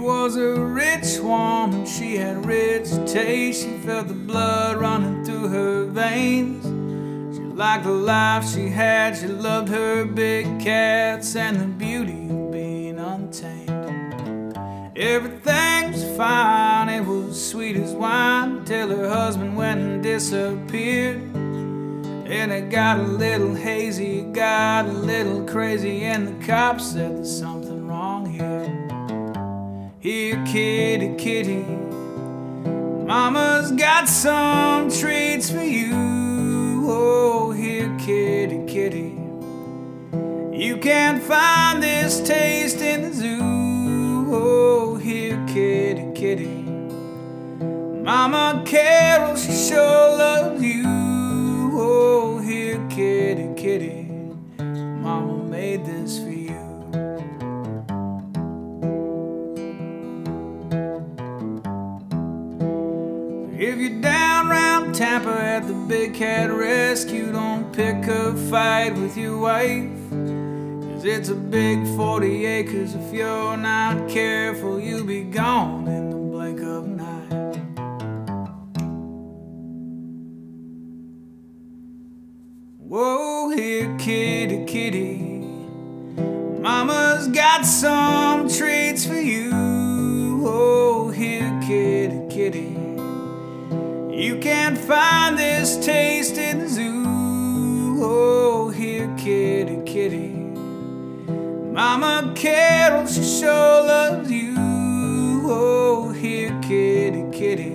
was a rich woman, she had rich taste. She felt the blood running through her veins. She liked the life she had, she loved her big cats and the beauty of being untamed. Everything was fine, it was sweet as wine, till her husband went and disappeared. And it got a little hazy, it got a little crazy, and the cops said there's something wrong here. Here, kitty, kitty, mama's got some treats for you. Oh, here, kitty, kitty, you can't find this taste in the zoo. Oh, here, kitty, kitty, Mama Carol, she sure loves you. Oh, here, kitty, kitty, Mama made this for you. If you're down round Tampa at the Big Cat Rescue, don't pick a fight with your wife, 'cause it's a big 40 acres. If you're not careful, you'll be gone in the blink of an eye. Whoa, here, kitty, kitty, Mama's got some treats for you. Oh, here, kitty, kitty, you can't find this taste in the zoo. Oh, here, kitty, kitty, Mama Carol, she sure loves you. Oh, here, kitty, kitty,